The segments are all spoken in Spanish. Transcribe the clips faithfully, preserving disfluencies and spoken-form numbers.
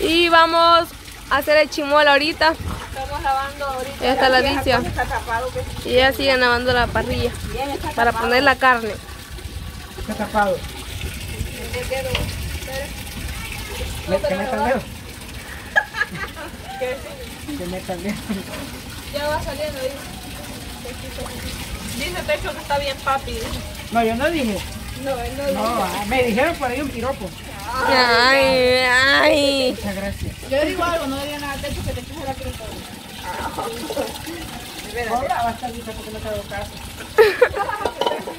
Y vamos a hacer el chimuelo ahorita. Estamos lavando ahorita. Ella está la ladilla. Y ella sigue lavando la parrilla para poner la carne. Está tapado. ¿Le que meta el dedo? Ya va saliendo, dice. Dice Techo que está bien, papi. No, yo no dije. No, él no dijo. No, me dijeron por ahí un piropo. Ay, ay. Muchas gracias. Yo digo algo, no diría nada, Techo, que te puse la piropo. Ahora va a estar lista porque no te hago caso.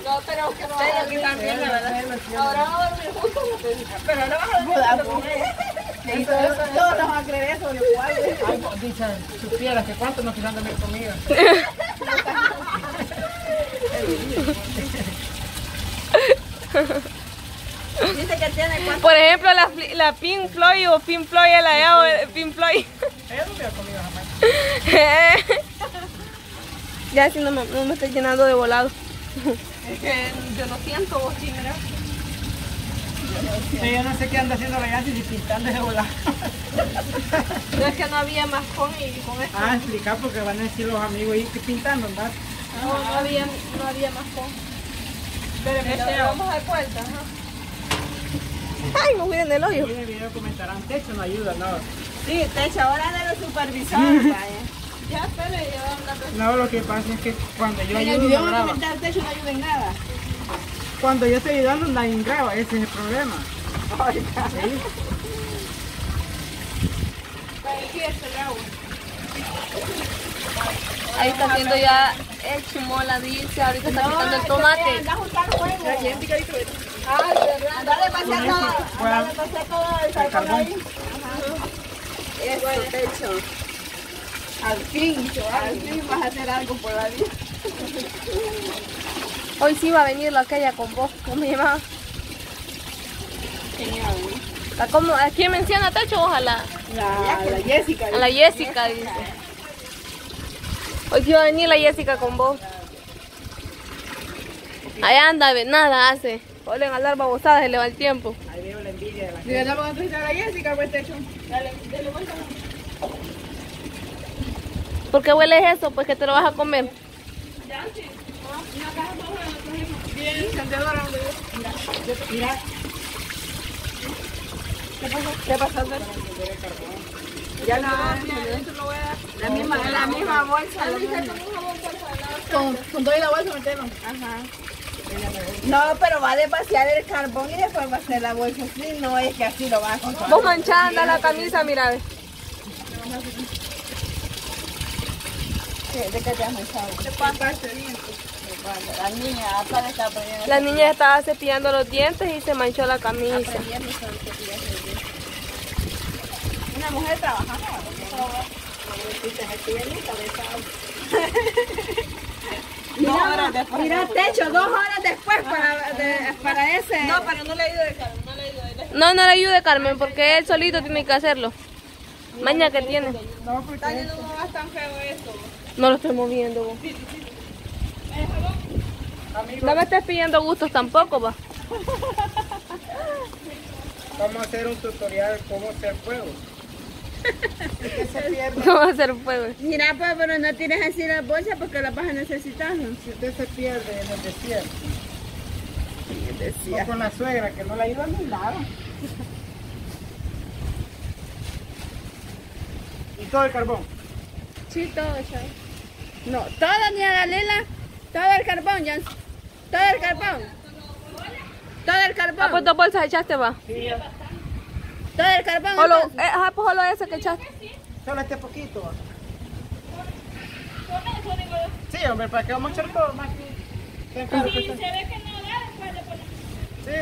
No, pero que no va a dormir. Ahora va a dormir juntos. Pero ahora vas a dormir. Y todos nos van a creer eso, yo igual. Dicen, supieras que cuánto nos quedan de mi comida. Dice que tiene cuánto. Por ejemplo, la, la Pink Floyd o Pink Floyd, el allá o Pink Floyd. Ella no hubiera comido jamás. Ya si no me, no me estoy llenando de volado. Es que yo no siento vos, chinera. Sí, yo no sé qué anda haciendo la Yancy si pintando de volar. No, es que no había más con y con esto. Ah, explicar porque van a decir los amigos y que pintando, ¿verdad? No, no, no, había, no había más con. Pero, Pero este, vamos a dar cuenta, ajá. Ay, me cuiden del hoyo. En el video comentarán, Techo no ayuda, no. Sí, Techo, ahora de los supervisores, vaya. Ya se le llevaron la persona. No, lo que pasa es que cuando yo ayudo, en el video van a comentar, Techo no ayuda en nada. Cuando yo estoy ayudando, nadie graba, ese es el problema. Ay, ¿sí? Ahí está haciendo ya el chimola, dice, ahorita está quitando el tomate. Anda a juntar fuego. Ay, verdad. Andale a pasear todo. Andale a pasear todo el salpón ahí. Eso, Techo. Al fin, al fin vas a hacer algo por la vida. Hoy sí va a venir la aquella con vos, ¿cómo me llamaba? Genial, ¿eh? ¿Cómo, ¿A quién menciona Techo? Ojalá. La, la Jessica. A la Jessica, dice. Hoy sí va a venir la Jessica con vos. Allá anda, nada hace. Vuelven a hablar babosadas, se le va el tiempo. Ahí veo la envidia de la gente. ¿Y verdad vamos a entrevistar a la Jessica, pues, Techo? Dale, dale vuelta. ¿Por qué hueles eso? Pues que te lo vas a comer. Ya, sí. Una caja toda la trajimos. Bien, encendedora. Mira, mira. ¿Qué pasó? ¿Qué pasó? Ya no, esto lo voy a dar. La misma, la misma bolsa. La misma bolsa. Con, con toda la bolsa metemos. Ajá. No, pero va a despaciar el carbón y después va a hacer la bolsa. Sí, no es que así lo va a hacer. Vos manchada, anda la camisa, mira. ¿De qué te has manchado? De pasta. La niña, la niña estaba cepillando los dientes y se manchó la camisa. Una mujer trabajando. No, horas después. Mira, Techo, dos horas después para, de, para ese. No, pero no le ayude, Carmen. No le ayude. No, no le ayude, Carmen, porque él solito tiene que hacerlo. Maña que tiene. No, porque no va tan feo eso. No lo estoy moviendo, vos. No me estés pidiendo gustos tampoco, va. Vamos a hacer un tutorial de cómo hacer fuego. Es que se pierde. ¿Cómo hacer fuego? Mira, pues, pero no tienes así las bolsas porque las vas a necesitar. Si usted se pierde en el desierto. Sí, el desierto. O con la suegra, que no la ayuda a ningún lado. ¿Y todo el carbón? Sí, todo, ya. No, todo ni a la Lela. Todo el carbón, Jan. Todo el carbón. Todo el carbón. ¿A cuántas bolsas echaste, va? Sí. Todo el carbón. Solo, eh, ajá, pues solo ese que echaste. Solo este poquito, va. Sí, hombre, para que vamos a echar todo más. Sí, claro, pues, se ve que no da después de poner. Sí.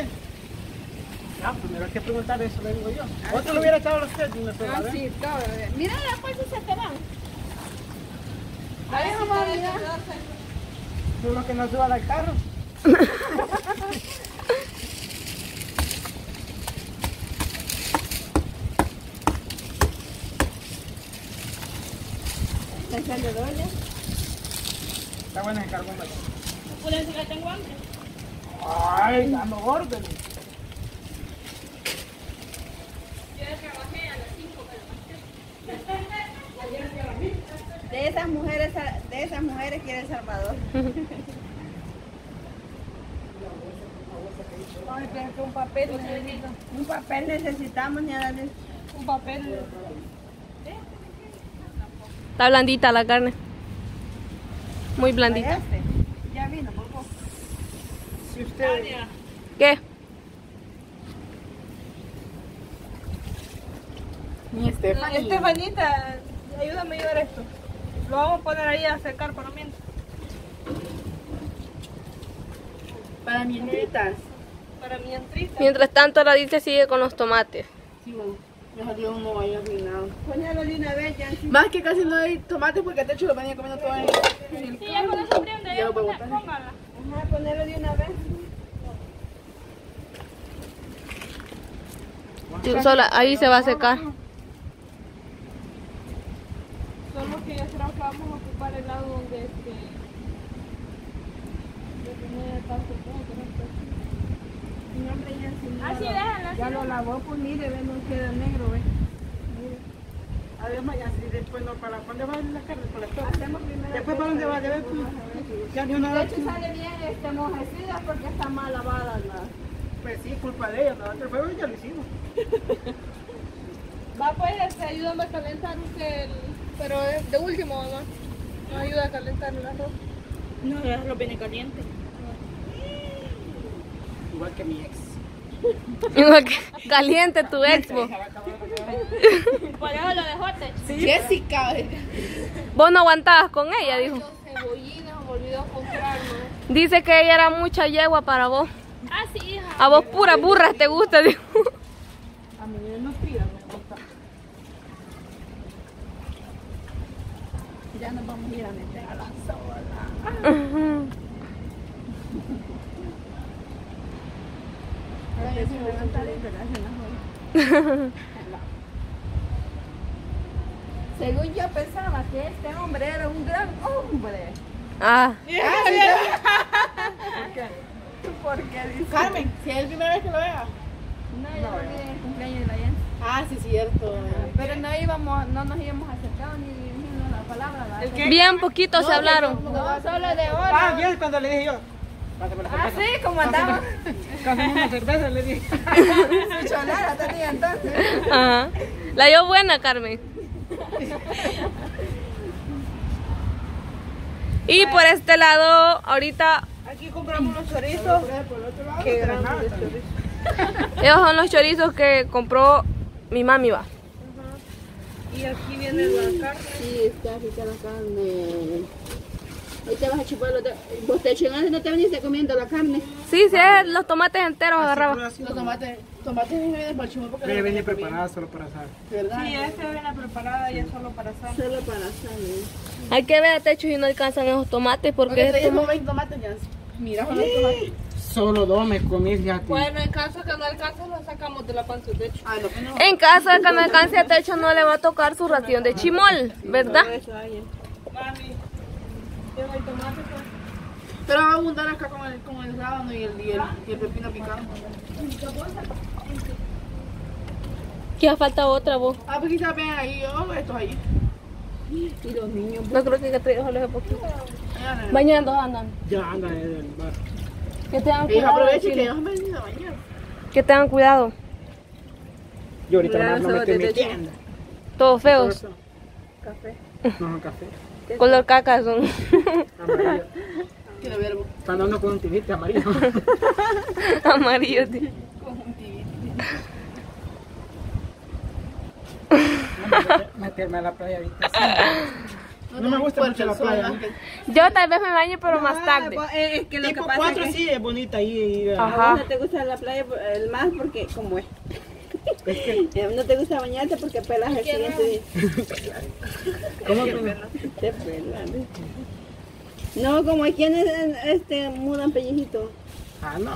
Ah, primero hay que preguntar eso, le digo yo. ¿Otro lo hubiera echado los tres de una sola? Ah, sí, todo. Mira las bolsas se te van. Ahí vamos a ver. Solo que no suba al carro. ¿Está encendido ya? Está bueno el carbón. ¿Por eso que tengo hambre? Ay, dando órdenes. Yo trabajé a las cinco. esas mujeres, de esas mujeres quiere El Salvador. Ay, pero que un papel necesito. Un papel necesitamos, ni a darle un papel. ¿Eh? Está blandita la carne. Muy blandita. Este? Ya vino, por poco. Si usted... ¿Qué? Mi Estefanía. Estefanita, ayúdame a llevar esto. Lo vamos a poner ahí a secar por lo menos. Para mientras. Para mientras. Mientras tanto, la dice sigue con los tomates. Sí, bueno. Mejor Dios no vaya arruinado. Póngalo de una vez, ya. Más que casi no hay tomates porque te hecho lo venía comiendo todo en el. Sí, ya con eso prende, ya póngala. Ajá, ponerlo de una vez. Sí, sola, ahí se va a secar. Son los que ya serán que vamos a ocupar el lado donde este. Depende tanto punto, ¿no? Así déjala, ya lo lavó, pues mire, ve, no queda negro, ve. A ver, mañana, si después no, ¿para dónde va la carne? Para hacemos primero. Después, ¿para dónde va? Debe, pues, ya ni una. De hecho, sale bien este, mojecida porque está mal lavada. ¿No? Pues sí, culpa de ella, nosotros fuimos y ya lo hicimos. Va, pues, ayúdame a calentar el... Pero de último, mamá. ¿No? Nos ayuda a calentar el arroz. No, el arroz viene caliente. Igual que mi ex. Igual que caliente tu ex. Por eso lo dejote. Sí, Jessica. Vos no aguantabas con ella, ay, dijo. Cebollinas, me olvidó comprar, ¿no? Dice que ella era mucha yegua para vos. Ah, sí, hija. A vos puras burras te gusta, dijo. A mí no pida, me gusta. Ya nos vamos a ir a meter a la sola. Uh-huh. Según yo pensaba que este hombre era un gran hombre. Ah. ¿Por qué? ¿Por qué dice? Carmen, si es la primera vez que lo vea. No, yo no lo vi en el cumpleaños de la gente. Ah, sí, cierto. Pero no íbamos, no nos íbamos acercados ni dirigiendo la palabra. Bien poquito se hablaron. No, solo de oro. Ah, bien, cuando le dije yo. Ah, sí, como andaba. Casi una cerveza le dije. Su chonara tenía entonces. Ajá. La dio buena, Carmen. Y por este lado, ahorita. Aquí compramos los chorizos. Qué granada. Esos son los chorizos que compró mi mami, va. Y aquí viene la carne. Sí, está rica la carne. Ahí te vas a chupar los vos te chingaste, no te veniste comiendo la carne. Sí, sí, los tomates enteros agarraba. Los tomates, tomates no vienen para chupar porque no viene preparada solo para asar. ¿Verdad? Sí, esta viene preparada ya solo para asar. Solo para asar. Hay que ver a Techo si no alcanzan esos tomates porque estos no ven tomates ya. Mira, solo tomates. Solo dos me comí ya. Bueno, en caso que no alcance los sacamos de la panza de Techo. En caso de que no alcance a Techo no le va a tocar su ración de chimol, ¿verdad? Mami. Pero va a abundar acá con el, con el rábano y el, y el, y el pepino picado. ¿Qué falta otra vos? Ah, pues quizás vean ahí, yo estos ahí. Y los niños. No creo que te dejo los poquito. Mañana dos andan. Ya andan en el bar. Que tengan cuidado. Aprovechen que ellos han venido a bañar. Que tengan cuidado. Yo ahorita nada, no me estoy metiendo. Todos feos. Café. No, café. Color caca son. Amarillo. Quiero verlo. Están dando conjuntivitis amarillo. Amarillo, tío. Conjuntivitis. Meterme a la playa ahorita. No, no me gusta mucho la playa. Yo tal vez me bañe, pero no, más tarde. Es que lo tipo que pasa cuatro es que... sí es bonita ahí. Ajá. No te gusta la playa el más porque como es. Es que... no te gusta bañarte porque pelas el siguiente día. ¿Cómo que pelas? Te pelas. No, como hay quienes este, mudan pellejitos. Ah, no.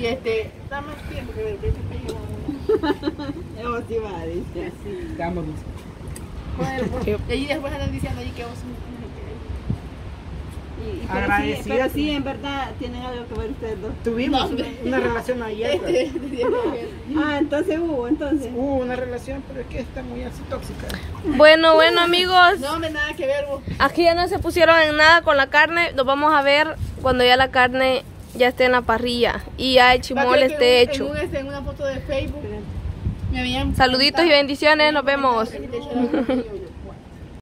Y este, da más tiempo que el pellejo. Emotiva, dice. Sí, damos. Bueno, y después andan diciendo ahí que vos somos. Y, y agradecidas. Pero, sí, pero sí, en verdad, tienen algo que ver ustedes dos. Tuvimos no, una relación ayer. Ah, entonces hubo, entonces. Hubo una relación, pero es que está muy así tóxica. Bueno, bueno, amigos. No, me nada que ver. Vos. Aquí ya no se pusieron en nada con la carne. Nos vamos a ver cuando ya la carne ya esté en la parrilla y ya el chimol esté en, hecho. En, en una foto de Facebook. Me Saluditos y bendiciones. Nos vemos.